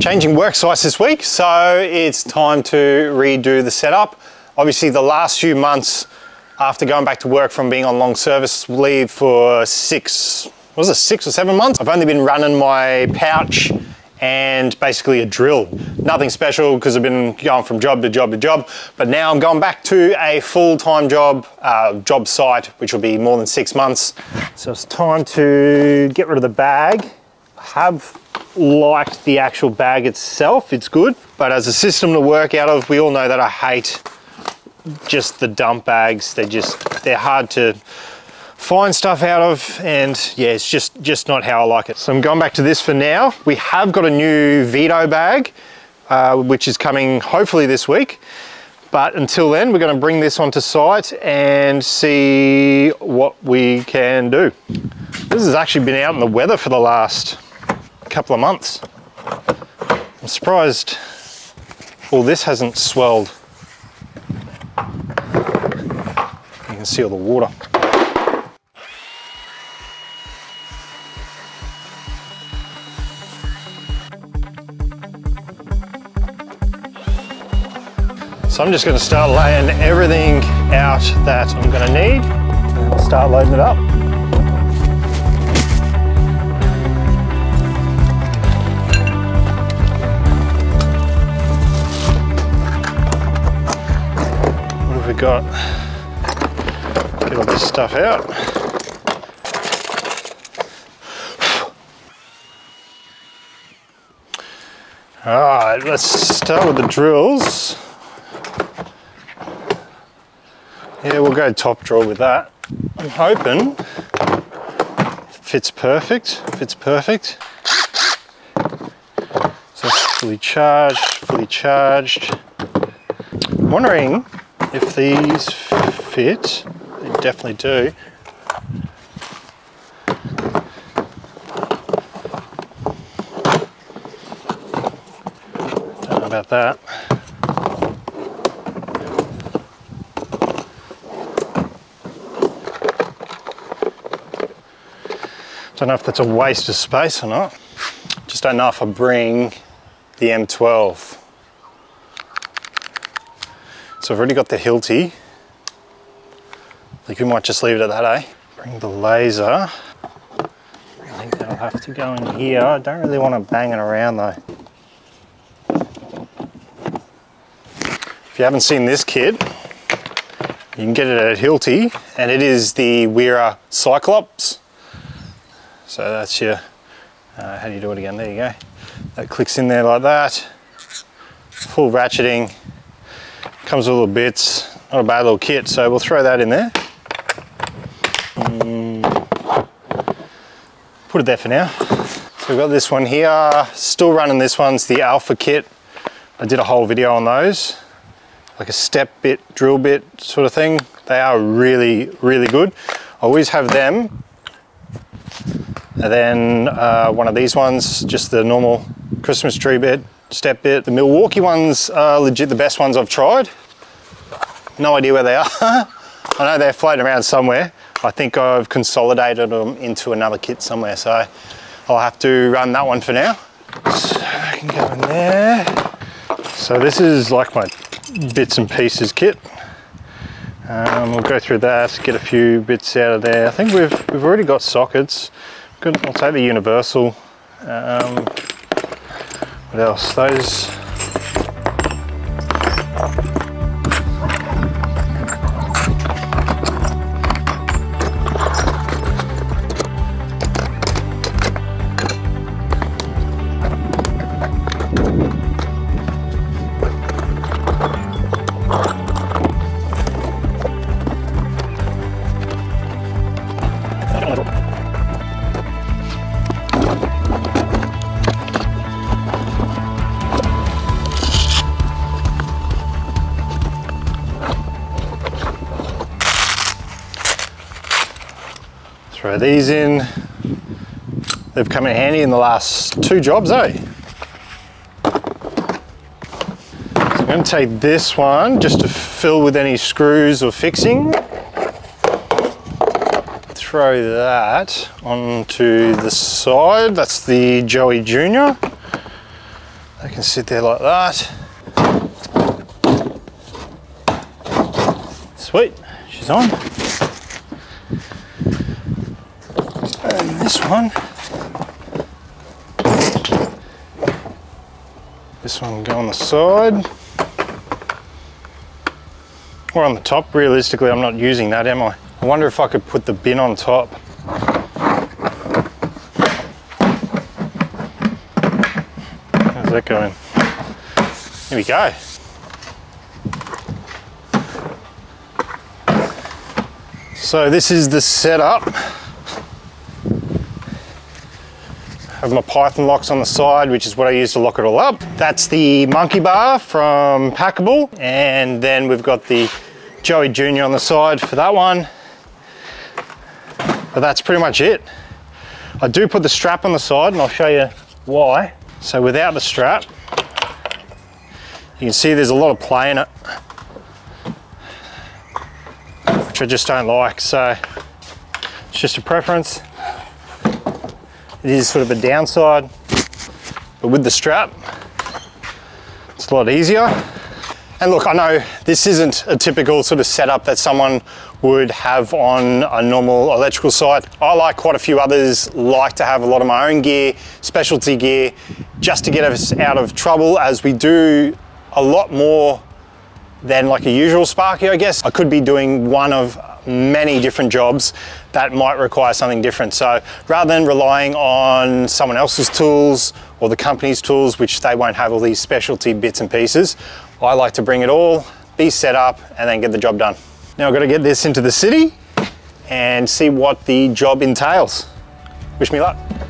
Changing work sites this week, so it's time to redo the setup. Obviously the last few months after going back to work from being on long service leave for six or seven months, I've only been running my pouch and basically a drill. Nothing special because I've been going from job to job to job, but now I'm going back to a full-time job, job site, which will be more than 6 months. So it's time to get rid of the bag. Have liked the actual bag itself, it's good, but as a system to work out of, we all know that I hate just the dump bags. They're hard to find stuff out of, and yeah, it's just not how I like it. So I'm going back to this for now. We have got a new Veto bag, which is coming hopefully this week, but until then we're going to bring this onto site and see what we can do. This has actually been out in the weather for the last couple of months. I'm surprised all this hasn't swelled. You can see all the water. So I'm just going to start laying everything out that I'm going to need and start loading it up. Got get all this stuff out. All right, let's start with the drills. Yeah, we'll go top drawer with that. I'm hoping it fits perfect. Fits perfect. So it's fully charged, fully charged. I'm wondering if these fit. They definitely do. Don't know about that. Don't know if that's a waste of space or not. Just don't know if I bring the M12. So I've already got the Hilti. I think we might just leave it at that, eh? Bring the laser. I think that'll have to go in here. I don't really want to bang it around though. If you haven't seen this kit, you can get it at Hilti, and it is the Weira Cyclops. So that's your, how do you do it again? There you go. That clicks in there like that. Full ratcheting. Comes with little bits, not a bad little kit, so we'll throw that in there. Put it there for now. So we've got this one here, still running this one's the Alpha kit. I did a whole video on those, like a step bit, drill bit sort of thing. They are really, really good. I always have them. And then one of these ones, just the normal Christmas tree bit. Step bit. The Milwaukee ones are legit the best ones I've tried. No idea where they are. I know they're floating around somewhere. I think I've consolidated them into another kit somewhere, so I'll have to run that one for now. So I can go in there. So this is like my bits and pieces kit. We'll go through that, get a few bits out of there. I think we've already got sockets. Good, I'll take the universal. What else? Those. Throw these in. They've come in handy in the last two jobs, eh? So I'm going to take this one just to fill with any screws or fixing. Throw that onto the side. That's the Joey Jr. They can sit there like that. Sweet, she's on. And this one. This one will go on the side. Or on the top. Realistically, I'm not using that, am I? I wonder if I could put the bin on top. How's that going? Here we go. So this is the setup. Have my Python locks on the side, which is what I use to lock it all up. That's the monkey bar from Packable, and then we've got the Joey Jr. on the side for that one. But that's pretty much it. I do put the strap on the side, and I'll show you why. So without the strap, you can see there's a lot of play in it, which I just don't like. So it's just a preference. It is sort of a downside, but with the strap, it's a lot easier. And look, I know this isn't a typical sort of setup that someone would have on a normal electrical site. I, like quite a few others, like to have a lot of my own gear, specialty gear, just to get us out of trouble, as we do a lot more than like a usual Sparky, I guess. I could be doing one of many different jobs that might require something different. So rather than relying on someone else's tools or the company's tools, which they won't have all these specialty bits and pieces, I like to bring it all, be set up, and then get the job done. Now I've got to get this into the city and see what the job entails. Wish me luck.